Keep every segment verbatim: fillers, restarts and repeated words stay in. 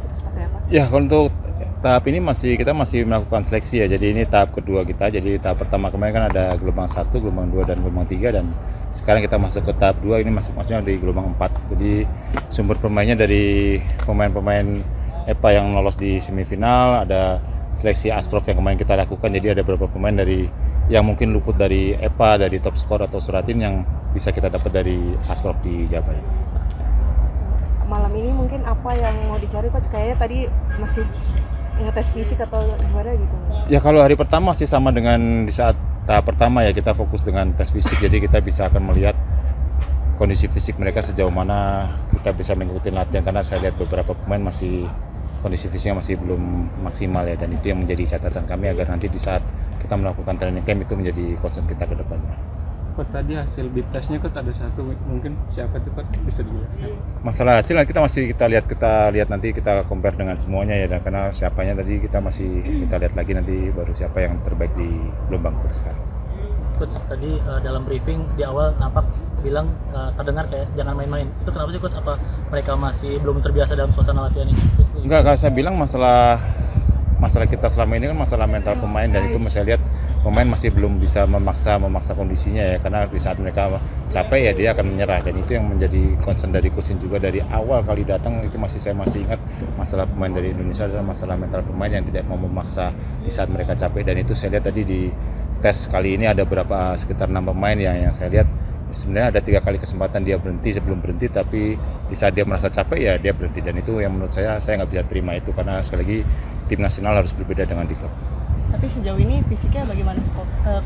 Mas, itu seperti apa? Ya, untuk tahap ini masih kita masih melakukan seleksi ya. Jadi ini tahap kedua kita. Jadi tahap pertama kemarin kan ada gelombang satu, gelombang dua, dan gelombang tiga, dan sekarang kita masuk ke tahap dua. Ini masih maksudnya di gelombang empat. Jadi sumber pemainnya dari pemain-pemain E P A yang lolos di semifinal, ada seleksi ASPROF yang kemarin kita lakukan. Jadi ada beberapa pemain dari yang mungkin luput dari E P A, dari top skor atau suratin, yang bisa kita dapat dari ASPROF di Jabar. Malam ini mungkin apa yang mau dicari, Coach? Kayaknya tadi masih ngetes fisik atau gimana gitu? Ya, kalau hari pertama sih sama dengan di saat tahap pertama ya, kita fokus dengan tes fisik. Jadi kita bisa akan melihat kondisi fisik mereka sejauh mana kita bisa mengikuti latihan, karena saya lihat beberapa pemain masih kondisi fisiknya masih belum maksimal ya, dan itu yang menjadi catatan kami agar nanti di saat kita melakukan training camp itu menjadi concern kita ke depannya. Kok tadi hasil bib testnya kok ada satu, mungkin siapa itu kok bisa dijelaskan? Masalah hasil kita masih kita lihat kita lihat nanti kita compare dengan semuanya ya, dan karena siapanya tadi kita masih kita lihat lagi nanti baru siapa yang terbaik di gelombang kota sekarang. Coach, tadi uh, dalam briefing di awal nampak bilang uh, terdengar kayak jangan main-main. Itu kenapa sih, Coach? Apa mereka masih belum terbiasa dalam suasana latihan ini? Enggak, kalau saya bilang masalah masalah kita selama ini kan masalah mental pemain, dan itu saya lihat pemain masih belum bisa memaksa memaksa kondisinya ya, karena di saat mereka capek ya dia akan menyerah, dan itu yang menjadi concern dari coach juga dari awal kali datang. Itu masih saya masih ingat masalah pemain dari Indonesia adalah masalah mental pemain yang tidak mau memaksa di saat mereka capek, dan itu saya lihat tadi di tes kali ini ada berapa sekitar enam pemain yang yang saya lihat sebenarnya ada tiga kali kesempatan dia berhenti sebelum berhenti, tapi di saat dia merasa capek ya dia berhenti, dan itu yang menurut saya saya nggak bisa terima itu, karena sekali lagi tim nasional harus berbeda dengan di klub. Tapi sejauh ini fisiknya bagaimana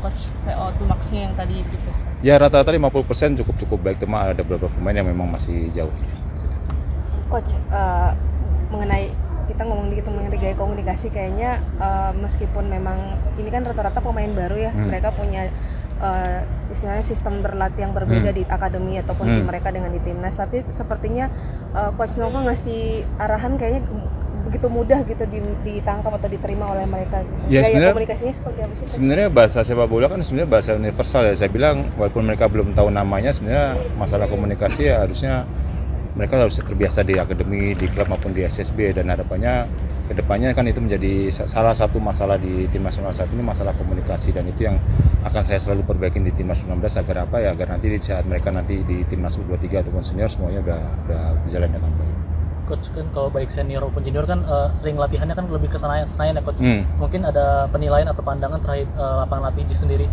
Coach? P O dua maksnya yang tadi gitu? Ya rata-rata lima puluh persen cukup-cukup baik, cuma ada beberapa pemain yang memang masih jauh. Coach, uh, mengenai kita ngomong dikit mengenai gaya komunikasi, kayaknya uh, meskipun memang ini kan rata-rata pemain baru ya, hmm. mereka punya uh, istilahnya sistem berlatih yang berbeda hmm. di akademi ataupun hmm. di mereka dengan di timnas, tapi sepertinya uh, Coach Nova ngasih arahan kayaknya begitu mudah gitu ditangkap atau diterima oleh mereka. Ya, gaya komunikasinya seperti apa sih? Sebenarnya bahasa sepak bola kan sebenarnya bahasa universal ya. Saya bilang walaupun mereka belum tahu namanya, sebenarnya masalah komunikasi ya harusnya mereka harus terbiasa di akademi, di klub maupun di S S B, dan harapannya kedepannya kan itu menjadi salah satu masalah di tim nasional saat ini, masalah komunikasi, dan itu yang akan saya selalu perbaikin di timnas U enam belas agar apa ya, agar nanti di saat mereka nanti di timnas U dua puluh tiga ataupun senior semuanya udah udah berjalan dengan baik. Coach, kan kalau baik senior maupun junior kan uh, sering latihannya kan lebih ke Senayan ya, Coach. Hmm. Mungkin ada penilaian atau pandangan terkait uh, lapangan latih sendiri?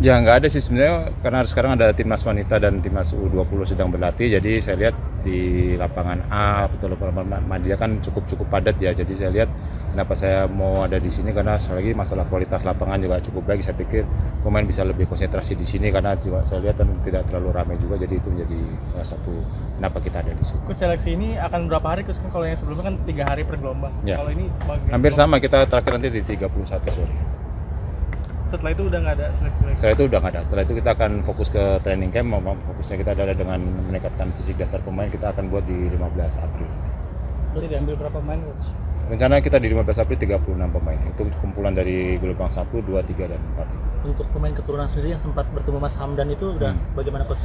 Ya nggak ada sih sebenarnya, karena sekarang ada timnas wanita dan timnas U dua puluh sedang berlatih. Jadi saya lihat di lapangan A atau lapangan Madia kan cukup-cukup padat ya. Jadi saya lihat kenapa saya mau ada di sini, karena sekali lagi masalah kualitas lapangan juga cukup baik. Saya pikir pemain bisa lebih konsentrasi di sini, karena juga saya lihat dan tidak terlalu ramai juga. Jadi itu menjadi salah satu kenapa kita ada di sini. Coach, seleksi ini akan berapa hari? Coach, kalau yang sebelumnya kan tiga hari per gelombang. Ya. Kalau ini hampir sama, kita terakhir nanti di tiga puluh satu sore. Setelah itu udah nggak ada seleksi-seleksi? Setelah itu udah nggak ada. Setelah itu kita akan fokus ke training camp. Fokusnya kita adalah dengan meningkatkan fisik dasar pemain. Kita akan buat di lima belas April. Berarti diambil berapa pemain, Coach? Rencana kita di lima belas April tiga puluh enam pemain. Itu kumpulan dari gelombang satu, dua, tiga, dan empat. Untuk pemain keturunan sendiri yang sempat bertemu Mas Hamdan itu udah hmm. bagaimana, Coach?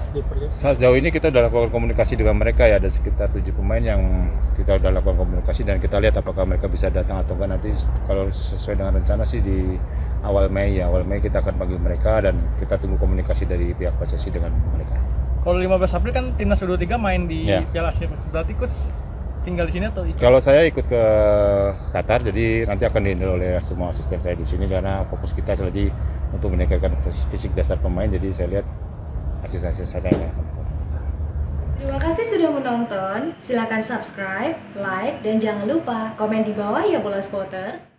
Sejauh ini kita udah lakukan komunikasi dengan mereka ya. Ada sekitar tujuh pemain yang kita udah lakukan komunikasi, dan kita lihat apakah mereka bisa datang atau enggak. Nanti kalau sesuai dengan rencana sih di awal Mei ya, awal Mei kita akan panggil mereka, dan kita tunggu komunikasi dari pihak P S S I dengan mereka. Kalau lima belas April kan timnas U dua puluh tiga main di yeah. Piala Asia, berarti Coach tinggal di sini atau ikut? Kalau saya ikut ke Qatar, jadi nanti akan dihandle oleh semua asisten saya di sini, karena fokus kita lagi untuk meningkatkan fisik dasar pemain. Jadi saya lihat asisten-asisten saya. Terima kasih sudah menonton. Silakan subscribe, like, dan jangan lupa komen di bawah ya bola spotter.